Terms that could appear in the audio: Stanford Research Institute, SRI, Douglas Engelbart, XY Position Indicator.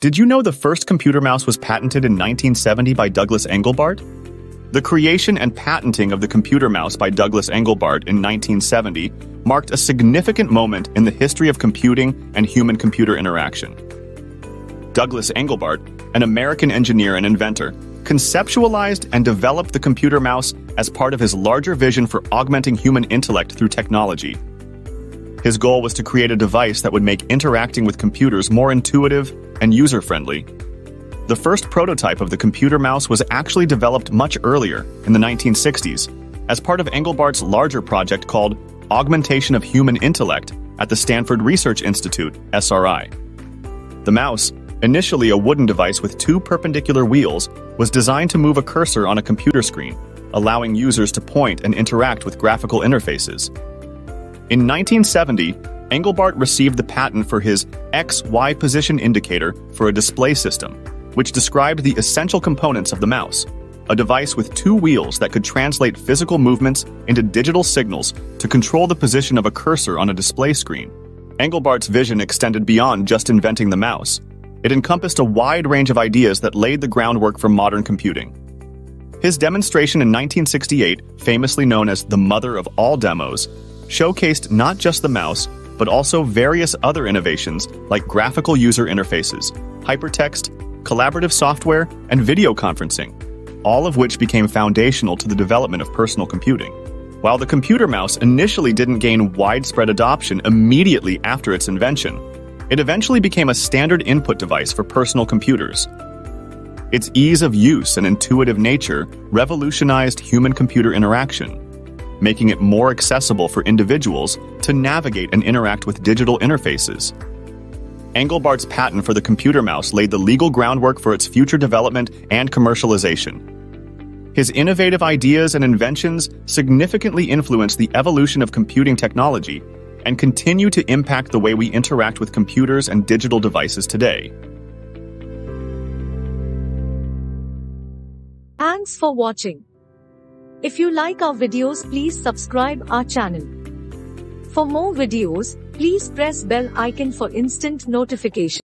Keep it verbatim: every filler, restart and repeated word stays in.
Did you know the first computer mouse was patented in nineteen seventy by Douglas Engelbart? The creation and patenting of the computer mouse by Douglas Engelbart in nineteen seventy marked a significant moment in the history of computing and human-computer interaction. Douglas Engelbart, an American engineer and inventor, conceptualized and developed the computer mouse as part of his larger vision for augmenting human intellect through technology. His goal was to create a device that would make interacting with computers more intuitive and user-friendly. The first prototype of the computer mouse was actually developed much earlier, in the nineteen sixties, as part of Engelbart's larger project called Augmentation of Human Intellect at the Stanford Research Institute, S R I. The mouse, initially a wooden device with two perpendicular wheels, was designed to move a cursor on a computer screen, allowing users to point and interact with graphical interfaces. In nineteen seventy, Engelbart received the patent for his X Y Position Indicator for a display system, which described the essential components of the mouse, a device with two wheels that could translate physical movements into digital signals to control the position of a cursor on a display screen. Engelbart's vision extended beyond just inventing the mouse. It encompassed a wide range of ideas that laid the groundwork for modern computing. His demonstration in nineteen sixty-eight, famously known as the mother of all demos, showcased not just the mouse, but also various other innovations like graphical user interfaces, hypertext, collaborative software, and video conferencing, all of which became foundational to the development of personal computing. While the computer mouse initially didn't gain widespread adoption immediately after its invention, it eventually became a standard input device for personal computers. Its ease of use and intuitive nature revolutionized human-computer interaction, making it more accessible for individuals to navigate and interact with digital interfaces. Engelbart's patent for the computer mouse laid the legal groundwork for its future development and commercialization. His innovative ideas and inventions significantly influenced the evolution of computing technology and continue to impact the way we interact with computers and digital devices today. Thanks for watching. If you like our videos, please subscribe our channel. For more videos, please press bell icon for instant notification.